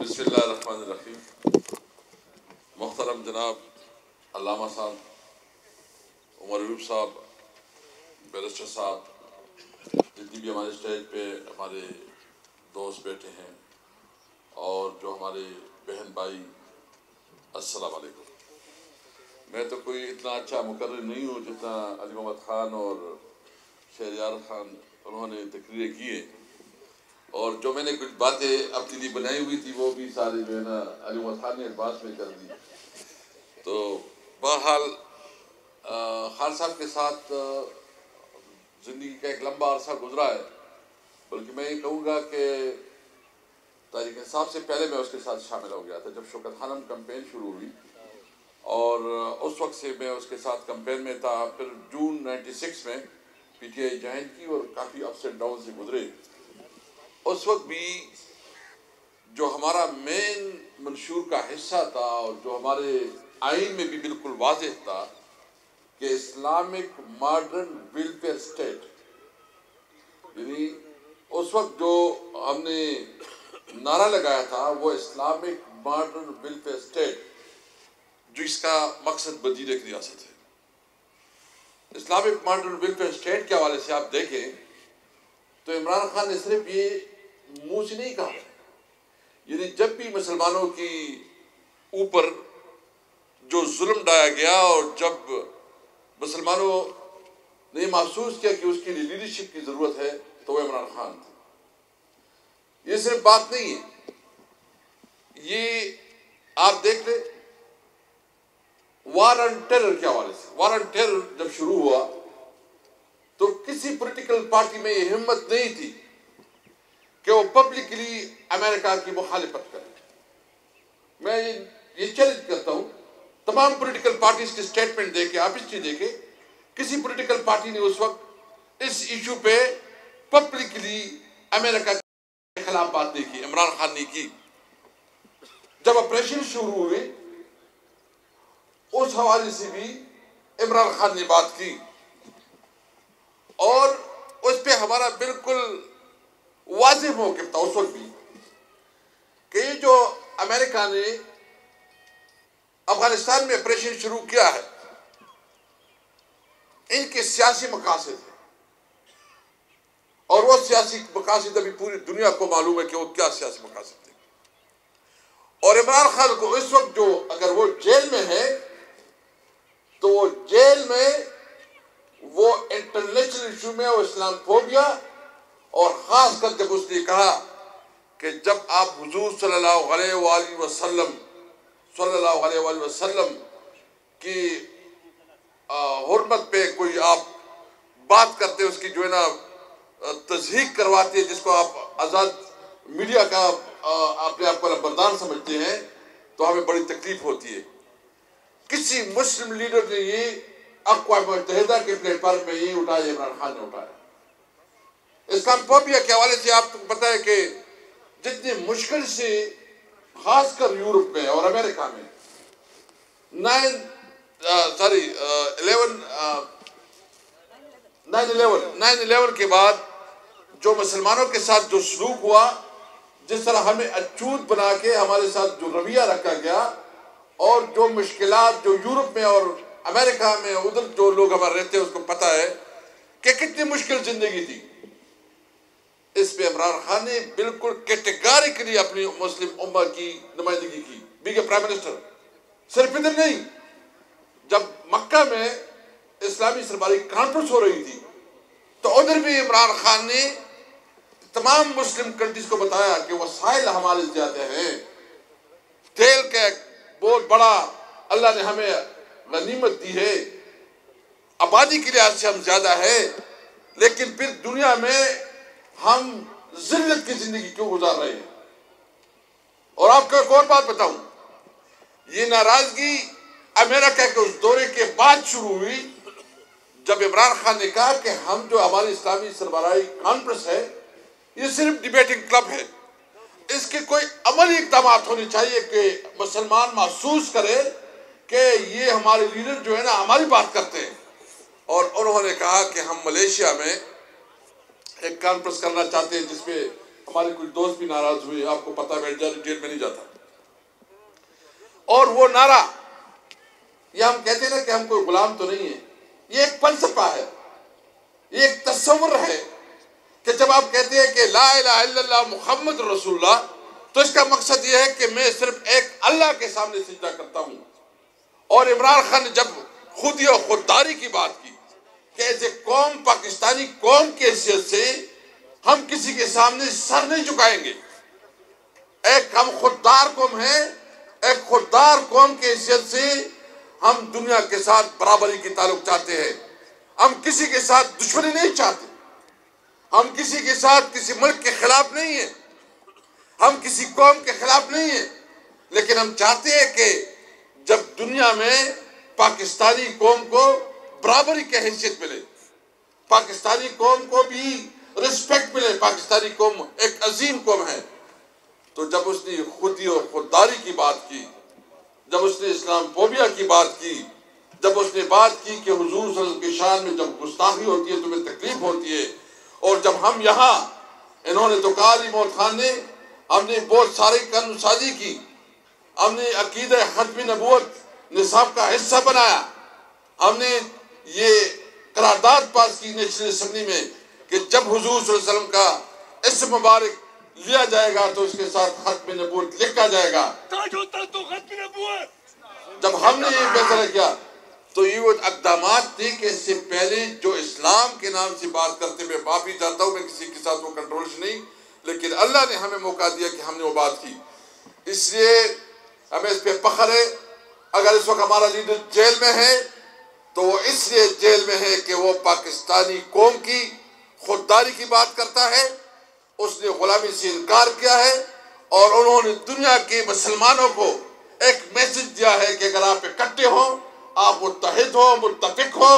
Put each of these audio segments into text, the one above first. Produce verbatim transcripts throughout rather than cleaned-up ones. बिस्मिल्लाहिर्रहमानिर्रहीम। मोहतरम जनाब अल्लामा साहब, उमरयूब साहब, बैरिस्टर साहब, जितनी भी हमारे स्टेज पे हमारे दोस्त बैठे हैं और जो हमारे बहन भाई, अस्सलाम वालेकुम। मैं तो कोई इतना अच्छा मुकर्रर नहीं हूँ जितना अली मोहम्मद खान और शहरयार खान उन्होंने तकरीरें किए, और जो मैंने कुछ बातें अपने लिए बनाई हुई थी वो भी सारी जो है ना अली मोहम्मद खान ने बात में कर दी। तो बहरहाल खान साहब के साथ ज़िंदगी का एक लंबा अरसा गुजरा है, बल्कि मैं ये कहूँगा कि तारिक इंसाफ से पहले मैं उसके साथ शामिल हो गया था जब शौकत हानम कम्पेन शुरू हुई, और उस वक्त से मैं उसके साथ कम्पेन में था। फिर जून नाइन्टी सिक्स में पी टी आई ज्वाइन की और काफ़ी अप्स एंड डाउन से गुजरे। उस वक्त भी जो हमारा मेन मंशूर का हिस्सा था और जो हमारे आइन में भी बिल्कुल वाज़ेह था कि इस्लामिक मॉडर्न वेलफेयर स्टेट, यानी उस वक्त जो हमने नारा लगाया था वो इस्लामिक मॉडर्न वेलफेयर स्टेट, जो इसका मकसद बदील एक रियासत है। इस्लामिक मॉडर्न वेलफेयर स्टेट के हवाले से आप देखें तो इमरान खान ने सिर्फ ये मुँह से नहीं कहा, यानी जब भी मुसलमानों की ऊपर जो जुल्म डाया गया और जब मुसलमानों ने महसूस किया कि उसके लिए लीडरशिप की ज़रूरत है तो वह इमरान खान थे। ये सिर्फ बात नहीं है, ये आप देख ले वार ऑन टेरर के हवाले से। वार ऑन टेरर जब शुरू हुआ तो किसी पॉलिटिकल पार्टी में ये हिम्मत नहीं थी कि वो पब्लिकली अमेरिका की मुखालिफत करे। मैं ये चैलेंज करता हूँ, तमाम पॉलिटिकल पार्टीज के स्टेटमेंट देखे, आप इसकी देखें, किसी पॉलिटिकल पार्टी ने उस वक्त इस इशू पे पब्लिकली अमेरिका के खिलाफ बात नहीं की, इमरान खान ने की। जब ऑपरेशन शुरू हुए उस हवाले से भी इमरान खान ने बात की और उस पर हमारा बिल्कुल वाजिब मौक़िफ़ था उस वक्त भी कि जो अमेरिका ने अफगानिस्तान में ऑपरेशन शुरू किया है इनके सियासी मकासद हैं, और वो सियासी मकासद अभी पूरी दुनिया को मालूम है कि वो क्या सियासी मकासद थे। और इमरान खान को इस वक्त जो अगर वो जेल में है तो वो जेल में वो इंटरनेशनल इशू में वो इस्लामोफोबिया, और ख़ास कर जब उसने कहा कि जब आप हुजूर सल्लल्लाहु अलैहि वसल्लम सल्लल्लाहु अलैहि वसल्लम की हुर्मत पे कोई आप बात करते उसकी जो है ना तज़हीक करवाते, जिसको आप आज़ाद मीडिया का अपने आप को बरदान समझते हैं, तो हमें बड़ी तकलीफ होती है। किसी मुस्लिम लीडर ने ये अक़वाम मुत्तहिदा के प्लेटफॉर्म में ये उठाया, इमरान खान ने उठाया। इस्लामोफोबिया के हवाले से आपको तो पता है कि जितनी मुश्किल से खासकर यूरोप में और अमेरिका में nine sorry eleven nine eleven nine eleven के बाद जो मुसलमानों के साथ जो सलूक हुआ, जिस तरह हमें अछूत बना के हमारे साथ जो रवैया रखा गया, और जो मुश्किलात जो यूरोप में और अमेरिका में उधर जो लोग हमारे रहते हैं उसको पता है कि कितनी मुश्किल जिंदगी थी। इस पे इमरान खान ने बिल्कुल कैटेगोरिकली अपनी मुस्लिम उम्मा की नुमाइंदगी की, बींग प्राइम मिनिस्टर। सिर्फ इधर नहीं, जब मक्का में इस्लामी सरकारी कॉन्फ्रेंस हो रही थी तो उधर भी इमरान खान ने तमाम मुस्लिम कंट्रीज को बताया कि वसाइल हमारे ज्यादा हैं, तेल का बहुत बड़ा अल्लाह ने हमें गनीमत दी है, आबादी के लिहाज से हम ज्यादा है, लेकिन फिर दुनिया में हम जिल्लत की जिंदगी क्यों गुजार रहे हैं। और आपको एक और बात बताऊं, ये नाराजगी अमेरिका के उस दौरे के बाद शुरू हुई जब इमरान खान ने कहा कि हम जो हमारी इस्लामी सरबराही कॉन्फ्रेंस है ये सिर्फ डिबेटिंग क्लब है, इसके कोई अमली इकदाम होने चाहिए कि मुसलमान महसूस करें कि ये हमारे लीडर जो है ना हमारी बात करते हैं। और उन्होंने कहा कि हम मलेशिया में एक कॉन्फ्रेंस करना चाहते हैं जिसमें हमारे कुछ दोस्त भी नाराज हुए, आपको पता है मैं डिटेल में नहीं जाता। और वो नारा ये हम कहते ना कि हम कोई गुलाम तो नहीं है, ये एक फलसफा है, ये एक तस्वर है कि जब आप कहते हैं कि ला इलाहा इल्लल्लाह मुहम्मद रसूलुल्लाह, तो इसका मकसद यह है कि मैं सिर्फ एक अल्लाह के सामने सिजदा करता हूँ। और इमरान खान ने जब खुदी और खुददारी की बात की कि एज ए कौम, पाकिस्तानी कौम के हैसियत से हम किसी के सामने सर नहीं झुकाएंगे, एक हम खुददार कौम है, एक खुददार कौम के हैसियत से हम दुनिया के साथ बराबरी की ताल्लुक चाहते हैं, हम किसी के साथ दुश्मनी नहीं चाहते, हम किसी के साथ किसी मुल्क के खिलाफ नहीं है, हम किसी कौम के खिलाफ नहीं है, लेकिन हम चाहते हैं कि जब दुनिया में पाकिस्तानी कौम को बराबरी की हैसियत मिले, पाकिस्तानी कौम को भी रिस्पेक्ट मिले, पाकिस्तानी कौम एक अजीम कौम है। तो जब उसने खुदी और खुददारी की बात की, जब उसने इस्लामोफोबिया की बात की, जब उसने बात की कि हुजूर सल्लल्लाहु अलैहि वसल्लम की शान में जब गुस्ताखी होती है तो हमें तकलीफ होती है, और जब हम यहाँ इन्होंने तो कहा अली मोहम्मद खान ने, हमने बहुत सारी कानून साजी की, हमने अकीदे खत्मी नबूवत निसाब का हिस्सा बनाया, हमने ये करारदाद पास की नेशनल असम्बली में कि जब हुजूर सल्लल्लाहु अलैहि वसल्लम का इस्म मुबारक लिया जाएगा तो इसके साथ खत्म नबूवत लिखा जाएगा। जब हमने ये फैसला किया तो ये वो इकदाम थे कि इससे पहले जो इस्लाम के नाम से बात करते, मैं माफी चाहता हूँ, मैं किसी के साथ वो कंट्रोल नहीं, लेकिन अल्लाह ने हमें मौका दिया कि हमने वो बात की, इसलिए हमें इस पर फख्र है। अगर इस वक्त हमारा लीडर जेल में है तो वो इसलिए जेल में है कि वो पाकिस्तानी कौम की खुददारी की बात करता है, उसने गुलामी से इनकार किया है, और उन्होंने दुनिया के मुसलमानों को एक मैसेज दिया है कि अगर आप इकट्ठे हो, आप मुत्तहिद हो, मुत्तफिक हो,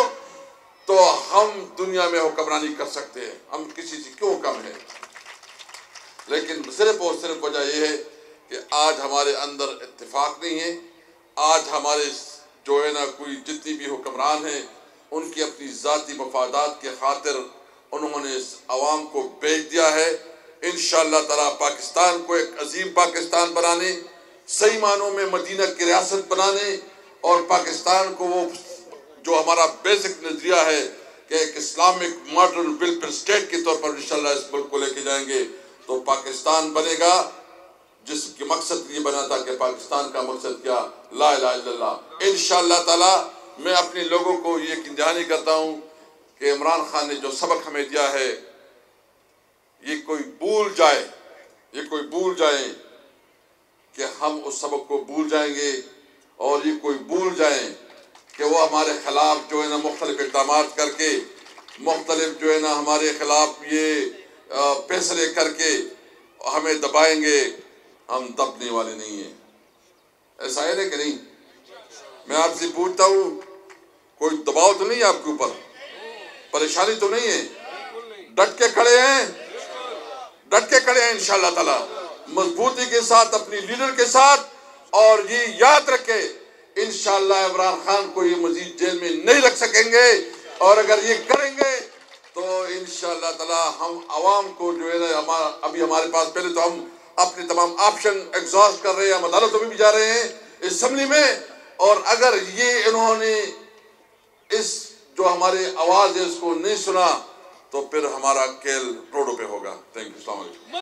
तो हम दुनिया में हुक्मरानी कर सकते हैं, हम किसी से क्यों कम है। लेकिन सिर्फ और सिर्फ वजह यह है कि आज हमारे अंदर इत्तिफाक नहीं है, आज हमारे जो है ना कोई जितनी भी हुक्मरान हैं उनकी अपनी ज़ाती मफादात के खातिर उन्होंने इस आवाम को बेच दिया है। इंशाअल्लाह ताला पाकिस्तान को एक अजीम पाकिस्तान बनाने, सही मानों में मदीना की रियासत बनाने, और पाकिस्तान को वो जो हमारा बेसिक नज़रिया है कि एक इस्लामिक मॉडर्न वेलफेयर स्टेट के तौर पर इंशाअल्लाह इस मुल्क को लेके जाएंगे, तो पाकिस्तान बनेगा जिसके मकसद ये बना था कि पाकिस्तान का मकसद क्या, ला इलाहा इल्लल्लाह। इंशाअल्लाह ताला मैं अपने लोगों को ये किंजानी करता हूँ कि इमरान खान ने जो सबक हमें दिया है ये कोई भूल जाए, ये कोई भूल जाए कि हम उस सबक को भूल जाएंगे, और ये कोई भूल जाए कि वो हमारे खिलाफ जो है ना मुख्तलिफ इकदाम करके, मुख्तलिफ जो है ना हमारे खिलाफ ये फैसले करके हमें दबाएंगे। हम दबने वाले नहीं हैं, ऐसा है ना कि नहीं। मैं आपसे पूछता हूँ, कोई दबाव तो नहीं है आपके ऊपर, परेशानी तो नहीं है, डट के खड़े हैं, डट के खड़े हैं इंशाअल्लाह ताला, मजबूती के साथ अपनी लीडर के साथ। और ये याद रखे इंशाअल्लाह इमरान खान को ये मजीद जेल में नहीं रख सकेंगे, और अगर ये करेंगे तो इंशाअल्लाह ताला हम आवाम को जो है ना हमारा अभी हमारे पास, पहले तो हम अपने तमाम ऑप्शन एग्जॉस्ट कर रहे हैं, हम अदालतों में भी जा रहे हैं, असम्बली में, और अगर ये इन्होंने इस जो हमारे आवाज़ है उसको नहीं सुना तो फिर हमारा खेल रोडों पे होगा। थैंक यू, अस्सलाम वालेकुम।